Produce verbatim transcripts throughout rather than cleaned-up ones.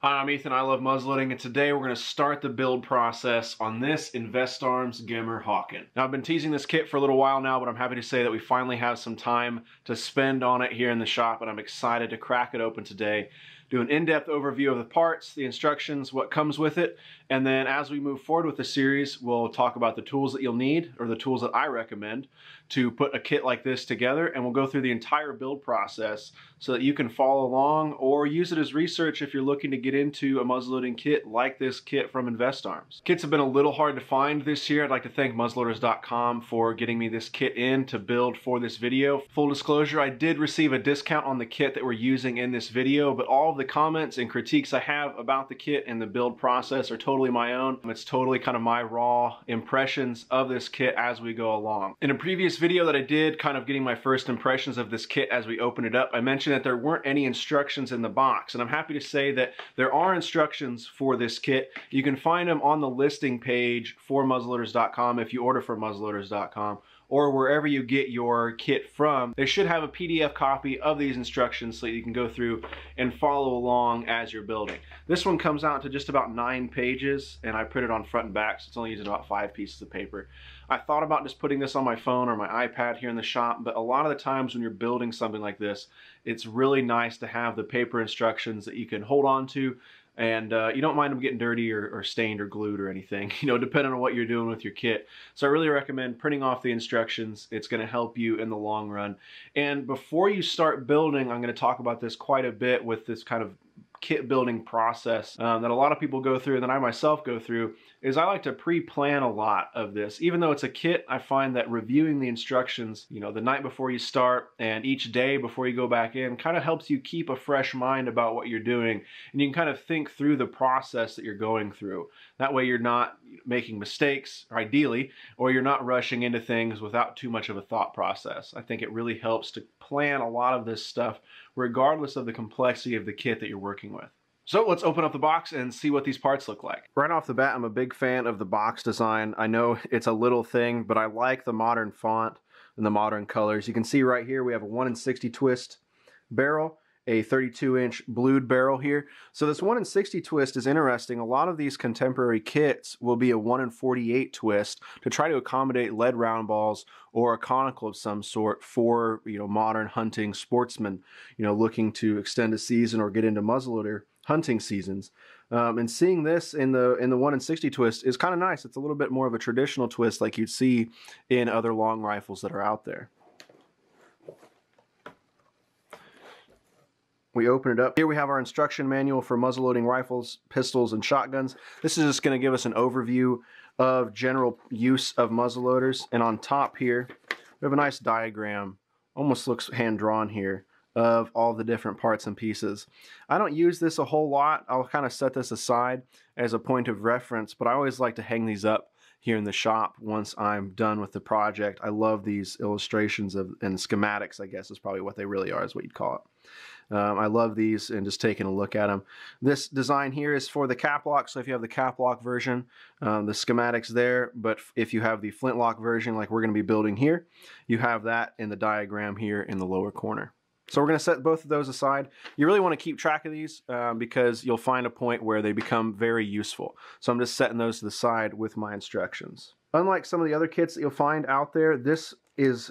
Hi, I'm Ethan, I Love Muzzleloading, and today we're going to start the build process on this InvestArms Gemmer Hawken. Now, I've been teasing this kit for a little while now, but I'm happy to say that we finally have some time to spend on it here in the shop, and I'm excited to crack it open today. Do an in-depth overview of the parts, the instructions, what comes with it, and then as we move forward with the series, we'll talk about the tools that you'll need, or the tools that I recommend, to put a kit like this together, and we'll go through the entire build process so that you can follow along or use it as research if you're looking to get into a muzzleloading kit like this kit from InvestArms. Kits have been a little hard to find this year. I'd like to thank muzzleloaders dot com for getting me this kit in to build for this video. Full disclosure, I did receive a discount on the kit that we're using in this video, but all of the comments and critiques I have about the kit and the build process are totally my own. It's totally kind of my raw impressions of this kit as we go along. In a previous video that I did, kind of getting my first impressions of this kit as we open it up, I mentioned that there weren't any instructions in the box, and I'm happy to say that there are instructions for this kit. You can find them on the listing page for muzzleloaders dot com if you order from muzzleloaders dot com. Or wherever you get your kit from, they should have a P D F copy of these instructions so that you can go through and follow along as you're building. This one comes out to just about nine pages, and I print it on front and back, so it's only using about five pieces of paper. I thought about just putting this on my phone or my iPad here in the shop, but a lot of the times when you're building something like this, it's really nice to have the paper instructions that you can hold on to, and uh, you don't mind them getting dirty or, or stained or glued or anything, you know, depending on what you're doing with your kit. So I really recommend printing off the instructions. It's gonna help you in the long run. And before you start building, I'm gonna talk about this quite a bit with this kind of kit building process um, that a lot of people go through, and that I myself go through, is I like to pre-plan a lot of this. Even though it's a kit, I find that reviewing the instructions, you know, the night before you start and each day before you go back in, kind of helps you keep a fresh mind about what you're doing, and you can kind of think through the process that you're going through. That way you're not making mistakes, or ideally, or you're not rushing into things without too much of a thought process. I think it really helps to plan a lot of this stuff regardless of the complexity of the kit that you're working with. So let's open up the box and see what these parts look like. Right off the bat, I'm a big fan of the box design. I know it's a little thing, but I like the modern font and the modern colors. You can see right here we have a one in sixty twist barrel, a thirty-two inch blued barrel here. So this one in sixty twist is interesting. A lot of these contemporary kits will be a one in forty-eight twist to try to accommodate lead round balls or a conical of some sort for, you know, modern hunting sportsmen, you know, looking to extend a season or get into muzzleloader hunting seasons. Um, and seeing this in the in the one in sixty twist is kind of nice. It's a little bit more of a traditional twist like you'd see in other long rifles that are out there. We open it up. Here we have our instruction manual for muzzleloading rifles, pistols, and shotguns. This is just going to give us an overview of general use of muzzleloaders. And on top here, we have a nice diagram, almost looks hand-drawn here, of all the different parts and pieces. I don't use this a whole lot. I'll kind of set this aside as a point of reference, but I always like to hang these up here in the shop once I'm done with the project. I love these illustrations of and schematics, I guess is probably what they really are, is what you'd call it. Um, I love these and just taking a look at them. This design here is for the Caplock, so if you have the Caplock version, um, the schematic's there, but if you have the Flintlock version like we're going to be building here, you have that in the diagram here in the lower corner. So we're going to set both of those aside. You really want to keep track of these um, because you'll find a point where they become very useful. So I'm just setting those to the side with my instructions. Unlike some of the other kits that you'll find out there, this is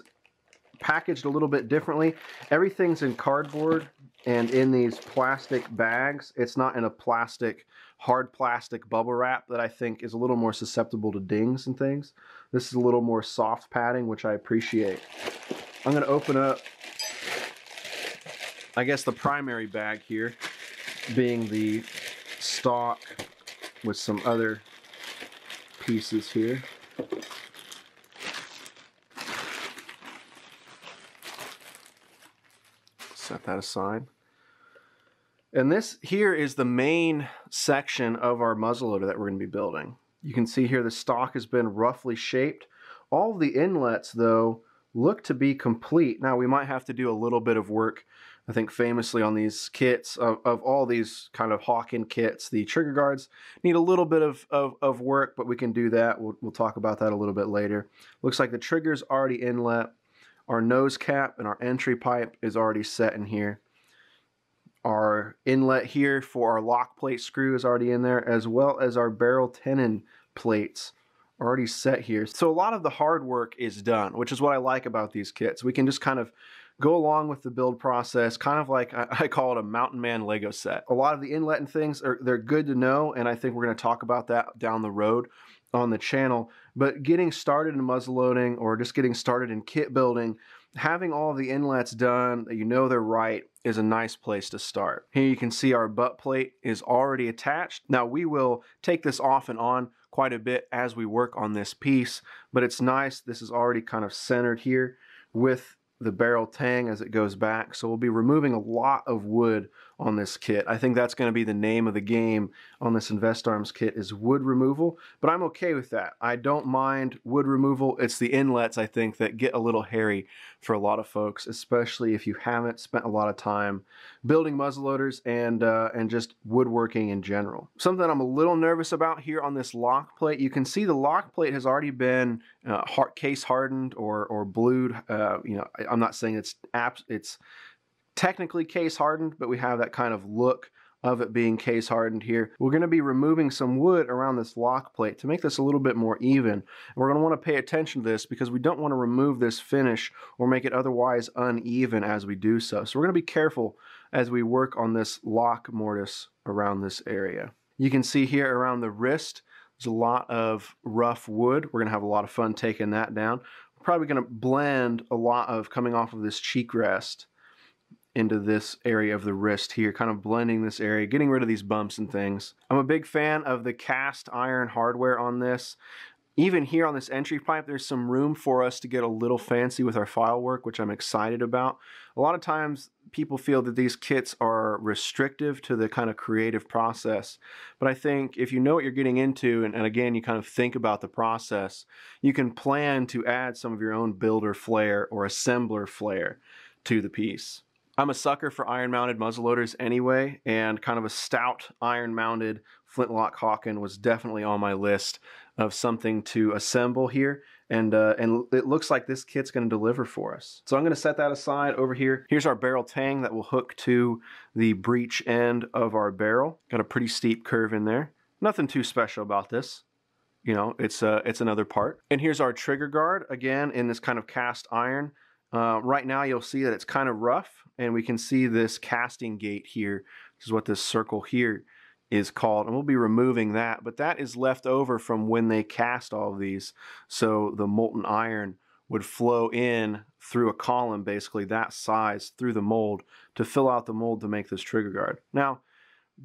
packaged a little bit differently. Everything's in cardboard and in these plastic bags. It's not in a plastic, hard plastic bubble wrap that I think is a little more susceptible to dings and things. This is a little more soft padding, which I appreciate. I'm going to open up, I guess, the primary bag here, being the stock with some other pieces here. Set that aside. And this here is the main section of our muzzleloader that we're going to be building. You can see here the stock has been roughly shaped. All the inlets, though, look to be complete. Now, we might have to do a little bit of work. I think famously on these kits, of, of all these kind of Hawken kits, the trigger guards need a little bit of, of, of work, but we can do that. We'll, we'll talk about that a little bit later. Looks like the trigger's already inlet. Our nose cap and our entry pipe is already set in here. Our inlet here for our lock plate screw is already in there, as well as our barrel tenon plates already set here. So a lot of the hard work is done, which is what I like about these kits. We can just kind of go along with the build process, kind of like I, I call it a mountain man Lego set. A lot of the inlet and things are they're good to know, and I think we're going to talk about that down the road on the channel. But getting started in muzzle loading, or just getting started in kit building, having all of the inlets done that you know they're right is a nice place to start. Here you can see our butt plate is already attached. Now we will take this off and on quite a bit as we work on this piece, but it's nice. This is already kind of centered here with the barrel tang as it goes back. So we'll be removing a lot of wood on this kit. I think that's going to be the name of the game on this InvestArms kit, is wood removal, but I'm okay with that. I don't mind wood removal. It's the inlets, I think, that get a little hairy for a lot of folks, especially if you haven't spent a lot of time building muzzleloaders and, uh, and just woodworking in general. Something I'm a little nervous about here on this lock plate, you can see the lock plate has already been uh, hard, case hardened or, or blued. Uh, you know, I'm not saying it's apps, it's technically case hardened, but we have that kind of look of it being case hardened here. We're going to be removing some wood around this lock plate to make this a little bit more even. And we're going to want to pay attention to this because we don't want to remove this finish or make it otherwise uneven as we do so. So we're going to be careful as we work on this lock mortise around this area. You can see here around the wrist, there's a lot of rough wood. We're going to have a lot of fun taking that down. We're probably going to blend a lot of coming off of this cheek rest into this area of the wrist here, kind of blending this area, getting rid of these bumps and things. I'm a big fan of the cast iron hardware on this. Even here on this entry pipe, there's some room for us to get a little fancy with our file work, which I'm excited about. A lot of times people feel that these kits are restrictive to the kind of creative process, but I think if you know what you're getting into, and, and again, you kind of think about the process, you can plan to add some of your own builder flair or assembler flair to the piece. I'm a sucker for iron-mounted muzzleloaders anyway, and kind of a stout iron-mounted Flintlock Hawken was definitely on my list of something to assemble here, and uh, and it looks like this kit's going to deliver for us. So I'm going to set that aside over here. Here's our barrel tang that will hook to the breech end of our barrel. Got a pretty steep curve in there. Nothing too special about this. You know, it's, uh, it's another part. And here's our trigger guard, again, in this kind of cast iron. Uh, right now you'll see that it's kind of rough, and we can see this casting gate here, which is what this circle here is called, and we'll be removing that, but that is left over from when they cast all of these, so the molten iron would flow in through a column basically that size through the mold to fill out the mold to make this trigger guard. Now,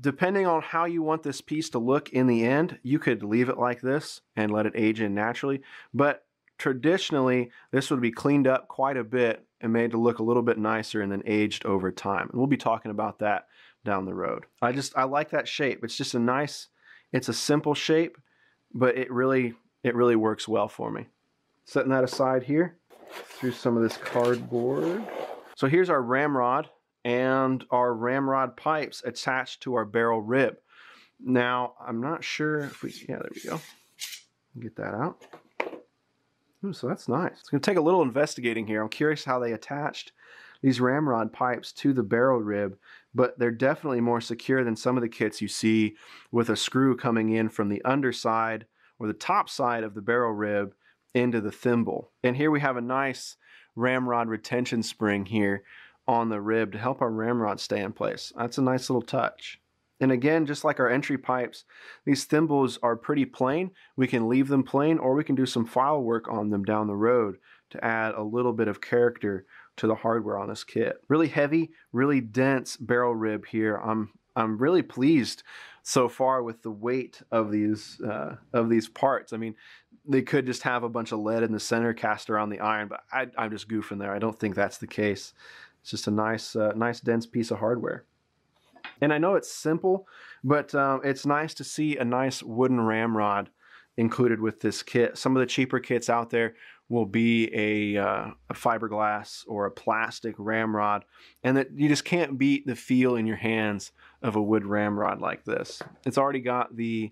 depending on how you want this piece to look in the end, you could leave it like this and let it age in naturally, but traditionally, this would be cleaned up quite a bit and made to look a little bit nicer and then aged over time. And we'll be talking about that down the road. I just, I like that shape. It's just a nice, it's a simple shape, but it really, it really works well for me. Setting that aside here through some of this cardboard. So here's our ramrod and our ramrod pipes attached to our barrel rib. Now, I'm not sure if we, yeah, there we go. Get that out. Ooh, so that's nice. It's going to take a little investigating here. I'm curious how they attached these ramrod pipes to the barrel rib, but they're definitely more secure than some of the kits you see with a screw coming in from the underside or the top side of the barrel rib into the thimble. And here we have a nice ramrod retention spring here on the rib to help our ramrod stay in place. That's a nice little touch. And again, just like our entry pipes, these thimbles are pretty plain. We can leave them plain, or we can do some file work on them down the road to add a little bit of character to the hardware on this kit. Really heavy, really dense barrel rib here. I'm I'm really pleased so far with the weight of these uh, of these parts. I mean, they could just have a bunch of lead in the center cast around the iron, but I, I'm just goofing there. I don't think that's the case. It's just a nice uh, nice dense piece of hardware. And I know it's simple, but um, it's nice to see a nice wooden ramrod included with this kit. Some of the cheaper kits out there will be a, uh, a fiberglass or a plastic ramrod, and that you just can't beat the feel in your hands of a wood ramrod like this. It's already got the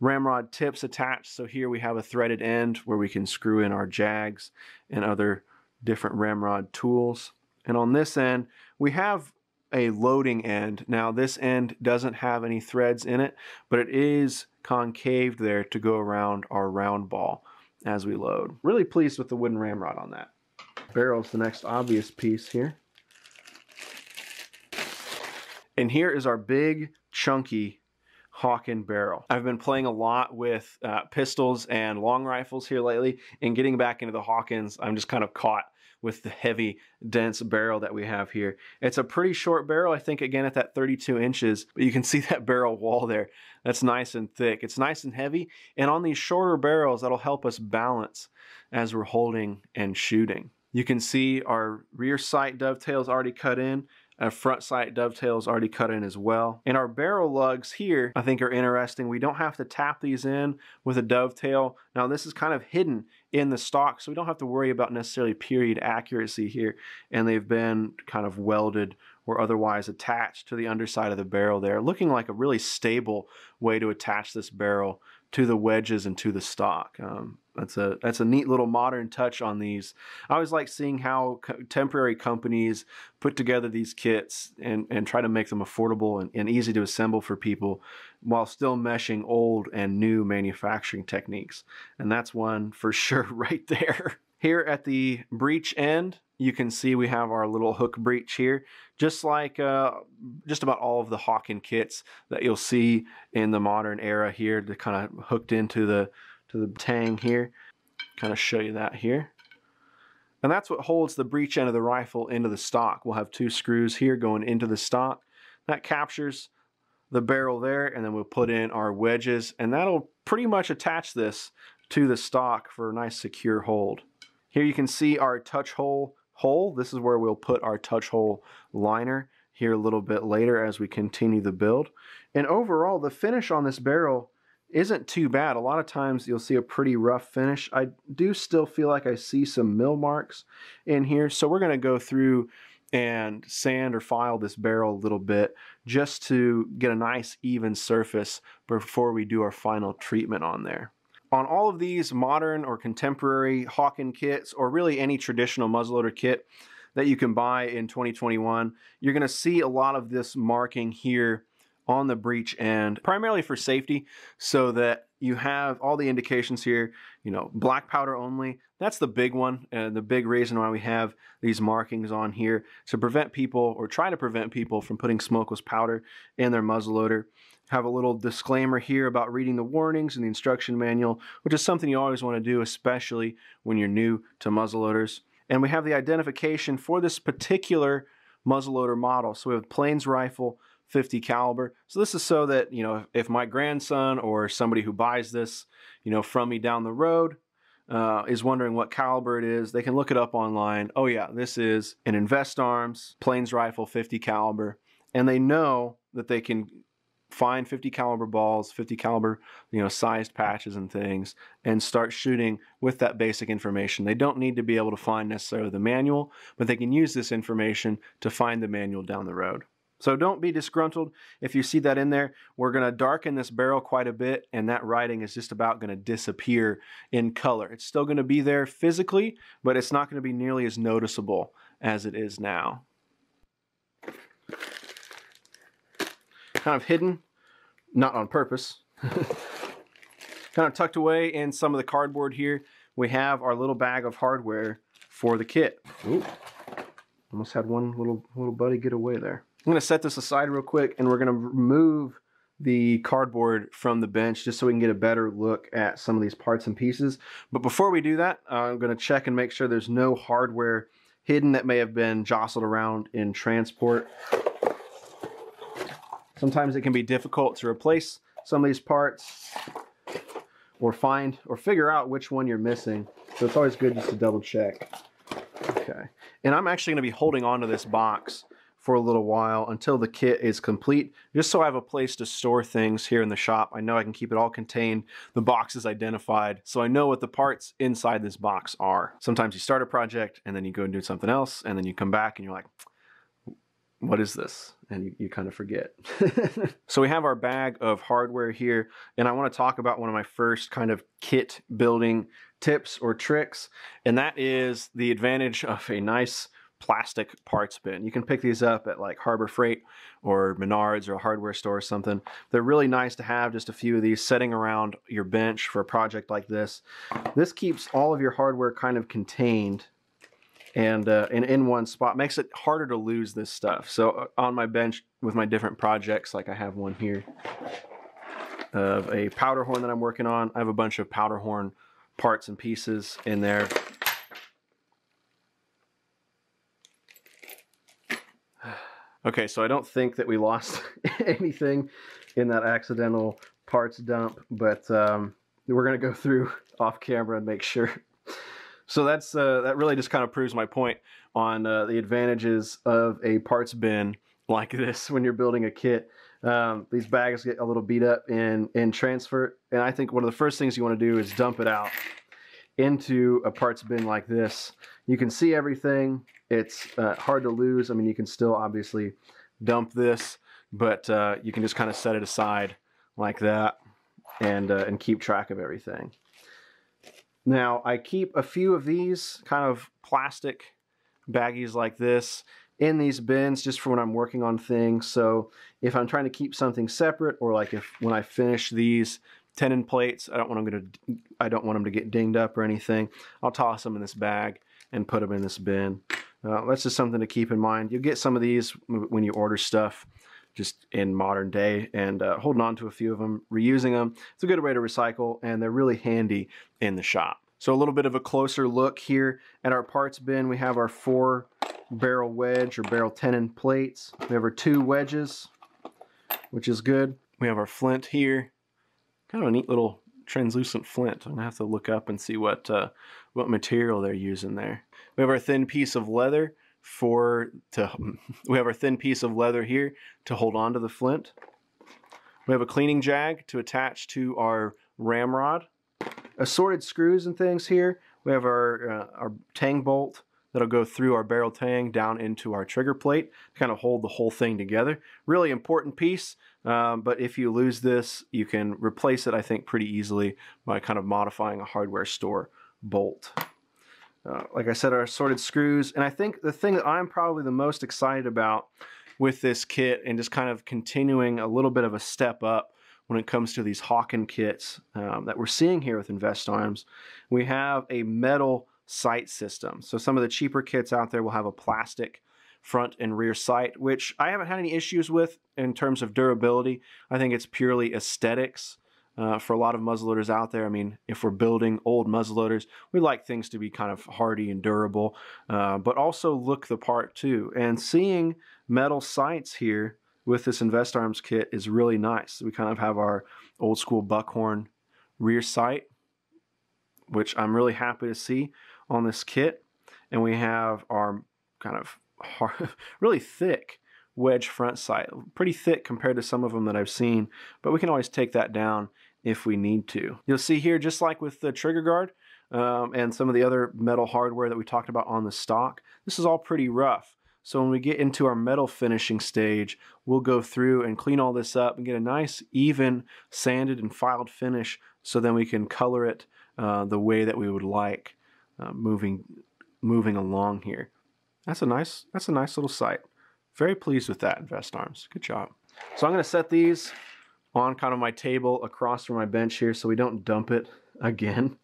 ramrod tips attached, so here we have a threaded end where we can screw in our jags and other different ramrod tools. And on this end, we have a loading end. Now this end doesn't have any threads in it, but it is concaved there to go around our round ball as we load. Really pleased with the wooden ramrod on that. Barrel's the next obvious piece here. And here is our big chunky Hawken barrel. I've been playing a lot with uh, pistols and long rifles here lately, and getting back into the Hawkens, I'm just kind of caught with the heavy, dense barrel that we have here. It's a pretty short barrel, I think, again, at that thirty-two inches, but you can see that barrel wall there. That's nice and thick. It's nice and heavy, and on these shorter barrels, that'll help us balance as we're holding and shooting. You can see our rear sight dovetail's already cut in. Our front sight dovetail's already cut in as well. And our barrel lugs here, I think, are interesting. We don't have to tap these in with a dovetail. Now this is kind of hidden in the stock, so we don't have to worry about necessarily period accuracy here. And they've been kind of welded or otherwise attached to the underside of the barrel there, looking like a really stable way to attach this barrel to the wedges and to the stock. Um, that's a that's a neat little modern touch on these. I always like seeing how contemporary companies put together these kits and, and try to make them affordable and, and easy to assemble for people while still meshing old and new manufacturing techniques. And that's one for sure right there. Here at the breech end, you can see we have our little hook breech here, just like uh, just about all of the Hawken kits that you'll see in the modern era here, to kind of hooked into the to the tang here. Kind of show you that here. And that's what holds the breech end of the rifle into the stock. We'll have two screws here going into the stock. That captures the barrel there, and then we'll put in our wedges, and that'll pretty much attach this to the stock for a nice secure hold. Here you can see our touch hole hole. This is where we'll put our touch hole liner here a little bit later as we continue the build. And overall, the finish on this barrel isn't too bad. A lot of times you'll see a pretty rough finish. I do still feel like I see some mill marks in here. So we're gonna go through and sand or file this barrel a little bit just to get a nice even surface before we do our final treatment on there. On all of these modern or contemporary Hawken kits, or really any traditional muzzleloader kit that you can buy in twenty twenty-one, you're gonna see a lot of this marking here on the breech end, primarily for safety, so that you have all the indications here, you know, black powder only. That's the big one, and the big reason why we have these markings on here, to prevent people, or try to prevent people, from putting smokeless powder in their muzzleloader. Have a little disclaimer here about reading the warnings and the instruction manual, which is something you always want to do, especially when you're new to muzzleloaders. And we have the identification for this particular muzzleloader model. So we have Plains Rifle fifty caliber. So this is so that, you know, if my grandson or somebody who buys this, you know, from me down the road uh, is wondering what caliber it is, they can look it up online. Oh yeah, this is an InvestArms Plains Rifle fifty caliber. And they know that they can find fifty caliber balls, fifty caliber, you know, sized patches and things, and start shooting with that basic information. They don't need to be able to find necessarily the manual, but they can use this information to find the manual down the road. So don't be disgruntled if you see that in there. We're gonna darken this barrel quite a bit, and that writing is just about gonna disappear in color. It's still gonna be there physically, but it's not gonna be nearly as noticeable as it is now. Kind of hidden, not on purpose, kind of tucked away in some of the cardboard here. We have our little bag of hardware for the kit. Ooh, almost had one little, little buddy get away there. I'm gonna set this aside real quick, and we're gonna remove the cardboard from the bench just so we can get a better look at some of these parts and pieces. But before we do that, I'm gonna check and make sure there's no hardware hidden that may have been jostled around in transport. Sometimes it can be difficult to replace some of these parts, or find or figure out which one you're missing. So it's always good just to double check. Okay. And I'm actually gonna be holding onto this box for a little while until the kit is complete, just so I have a place to store things here in the shop. I know I can keep it all contained. The box is identified, so I know what the parts inside this box are. Sometimes you start a project and then you go and do something else, and then you come back and you're like, what is this? And you, you kind of forget. So we have our bag of hardware here, and I want to talk about one of my first kind of kit building tips or tricks, and that is the advantage of a nice plastic parts bin. You can pick these up at like Harbor Freight or Menards or a hardware store or something. They're really nice to have just a few of these sitting around your bench for a project like this. This keeps all of your hardware kind of contained and, uh, and in one spot. Makes it harder to lose this stuff. So on my bench with my different projects, like I have one here of a powder horn that I'm working on. I have a bunch of powder horn parts and pieces in there. Okay, so I don't think that we lost anything in that accidental parts dump, but um, we're going to go through off camera and make sure. So that's uh, that really just kind of proves my point on uh, the advantages of a parts bin like this when you're building a kit. Um, these bags get a little beat up in, in transfer, and I think one of the first things you want to do is dump it out into a parts bin like this. You can see everything. It's uh, hard to lose. I mean, you can still obviously dump this, but uh, you can just kind of set it aside like that and, uh, and keep track of everything. Now, I keep a few of these kind of plastic baggies like this in these bins just for when I'm working on things. So if I'm trying to keep something separate, or like if when I finish these tenon plates, I don't want them to, I don't want them to get dinged up or anything, I'll toss them in this bag and put them in this bin. Uh, that's just something to keep in mind. You'll get some of these when you order stuff just in modern day, and uh, holding on to a few of them, reusing them. It's a good way to recycle, and they're really handy in the shop. So a little bit of a closer look here at our parts bin. We have our four barrel wedge or barrel tenon plates. We have our two wedges, which is good. We have our flint here. Kind of a neat little translucent flint. I'm gonna have to look up and see what, uh, what material they're using there. We have our thin piece of leather for, to, we have our thin piece of leather here to hold on to the flint. We have a cleaning jag to attach to our ramrod. Assorted screws and things here. We have our, uh, our tang bolt that'll go through our barrel tang down into our trigger plate to kind of hold the whole thing together. Really important piece, um, but if you lose this, you can replace it, I think, pretty easily by kind of modifying a hardware store bolt. Uh, like I said, our assorted screws, and I think the thing that I'm probably the most excited about with this kit, and just kind of continuing a little bit of a step up when it comes to these Hawken kits um, that we're seeing here with InvestArms, we have a metal sight system. So some of the cheaper kits out there will have a plastic front and rear sight, which I haven't had any issues with in terms of durability. I think it's purely aesthetics uh, for a lot of muzzleloaders out there. I mean, if we're building old muzzleloaders, we like things to be kind of hardy and durable, uh, but also look the part too. And seeing metal sights here with this InvestArms kit is really nice. We kind of have our old school buckhorn rear sight, which I'm really happy to see on this kit. And we have our kind of hard, really thick wedge front sight, pretty thick compared to some of them that I've seen, but we can always take that down if we need to. You'll see here, just like with the trigger guard um, and some of the other metal hardware that we talked about on the stock, this is all pretty rough. So when we get into our metal finishing stage, we'll go through and clean all this up and get a nice, even, sanded and filed finish, so then we can color it uh, the way that we would like. Uh, moving moving along here. That's a nice that's a nice little sight. Very pleased with that, InvestArms. Good job. So I'm going to set these on kind of my table across from my bench here so we don't dump it again.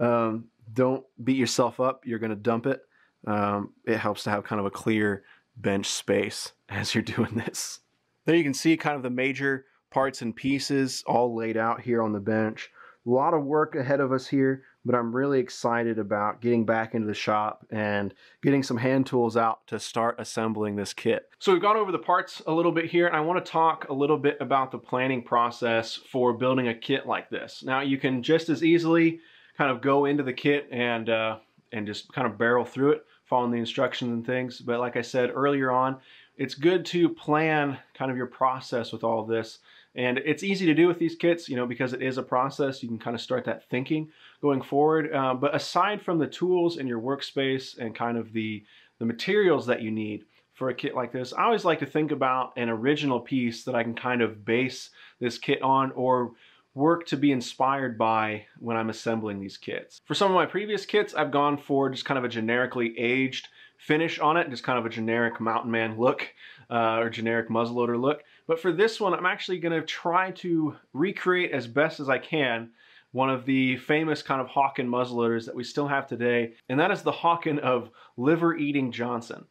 Um, don't beat yourself up. You're going to dump it. Um, it helps to have kind of a clear bench space as you're doing this. There you can see kind of the major parts and pieces all laid out here on the bench. A lot of work ahead of us here, but I'm really excited about getting back into the shop and getting some hand tools out to start assembling this kit. So we've gone over the parts a little bit here, and I want to talk a little bit about the planning process for building a kit like this. Now, you can just as easily kind of go into the kit and, uh, and just kind of barrel through it, following the instructions and things. But like I said earlier on, it's good to plan kind of your process with all of this. And it's easy to do with these kits, you know, because it is a process. You can kind of start that thinking going forward. Uh, but aside from the tools in your workspace and kind of the, the materials that you need for a kit like this, I always like to think about an original piece that I can kind of base this kit on, or work to be inspired by when I'm assembling these kits. For some of my previous kits, I've gone for just kind of a generically aged finish on it, just kind of a generic mountain man look uh, or generic muzzleloader look. But for this one, I'm actually gonna try to recreate as best as I can one of the famous kind of Hawken muzzleloaders that we still have today, and that is the Hawken of Liver Eating Johnson.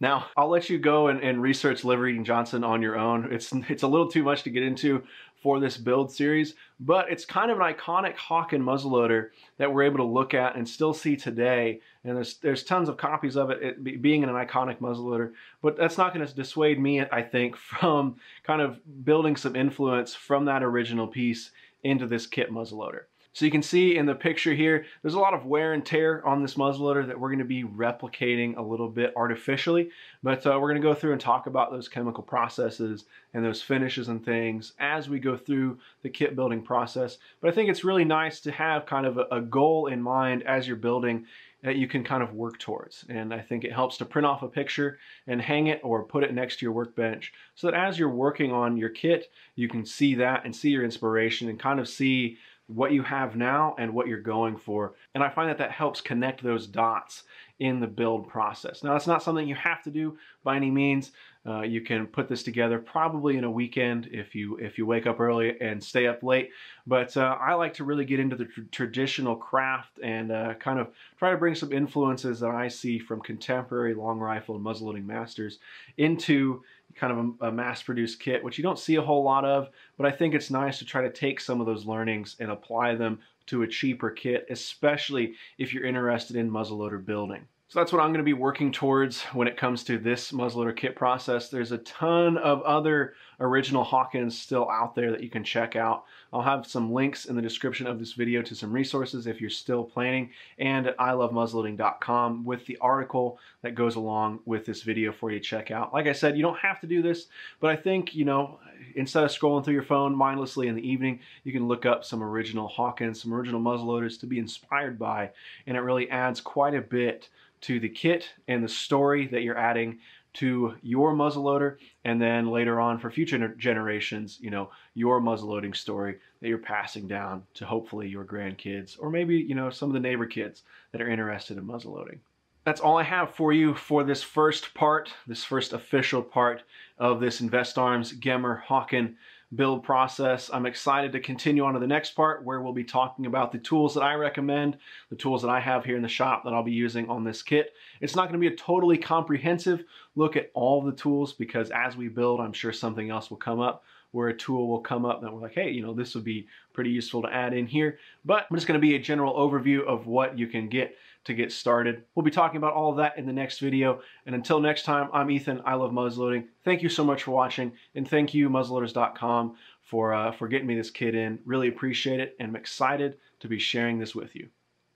Now, I'll let you go and, and research Liver Eating Johnson on your own. It's, it's a little too much to get into for this build series, but it's kind of an iconic Hawken muzzleloader that we're able to look at and still see today. And there's, there's tons of copies of it, it being an iconic muzzleloader, but that's not going to dissuade me, I think, from kind of building some influence from that original piece into this kit muzzleloader. So you can see in the picture here, there's a lot of wear and tear on this muzzleloader that we're going to be replicating a little bit artificially, but uh, we're going to go through and talk about those chemical processes and those finishes and things as we go through the kit building process. But I think it's really nice to have kind of a, a goal in mind as you're building that you can kind of work towards. And I think it helps to print off a picture and hang it or put it next to your workbench so that as you're working on your kit, you can see that and see your inspiration and kind of see what you have now and what you're going for. And I find that that helps connect those dots in the build process. Now, that's not something you have to do by any means. Uh, you can put this together probably in a weekend if you if you wake up early and stay up late. But uh, I like to really get into the tr traditional craft and uh, kind of try to bring some influences that I see from contemporary long rifle and muzzleloading masters into kind of a, a mass-produced kit, which you don't see a whole lot of, but I think it's nice to try to take some of those learnings and apply them to a cheaper kit, especially if you're interested in muzzleloader building. So that's what I'm going to be working towards when it comes to this muzzleloader kit process. There's a ton of other original Hawkens still out there that you can check out. I'll have some links in the description of this video to some resources if you're still planning, and at i love muzzleloading dot com with the article that goes along with this video for you to check out. Like I said, you don't have to do this, but I think, you know, instead of scrolling through your phone mindlessly in the evening, you can look up some original Hawkens, some original muzzleloaders to be inspired by, and it really adds quite a bit to the kit and the story that you're adding to your muzzleloader, and then later on for future generations, you know, your muzzleloading story that you're passing down to hopefully your grandkids, or maybe, you know, some of the neighbor kids that are interested in muzzleloading. That's all I have for you for this first part, this first official part of this InvestArms Gemmer Hawken build process. I'm excited to continue on to the next part where we'll be talking about the tools that I recommend, the tools that I have here in the shop that I'll be using on this kit. It's not going to be a totally comprehensive look at all the tools because as we build, I'm sure something else will come up where a tool will come up that we're like, hey, you know, this would be pretty useful to add in here. But I'm just going to be a general overview of what you can get to get started. We'll be talking about all of that in the next video. And until next time, I'm Ethan. I love muzzleloading. Thank you so much for watching. And thank you, muzzleloaders dot com, for, uh, for getting me this kit in. Really appreciate it. And I'm excited to be sharing this with you.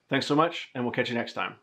Thanks so much, and we'll catch you next time.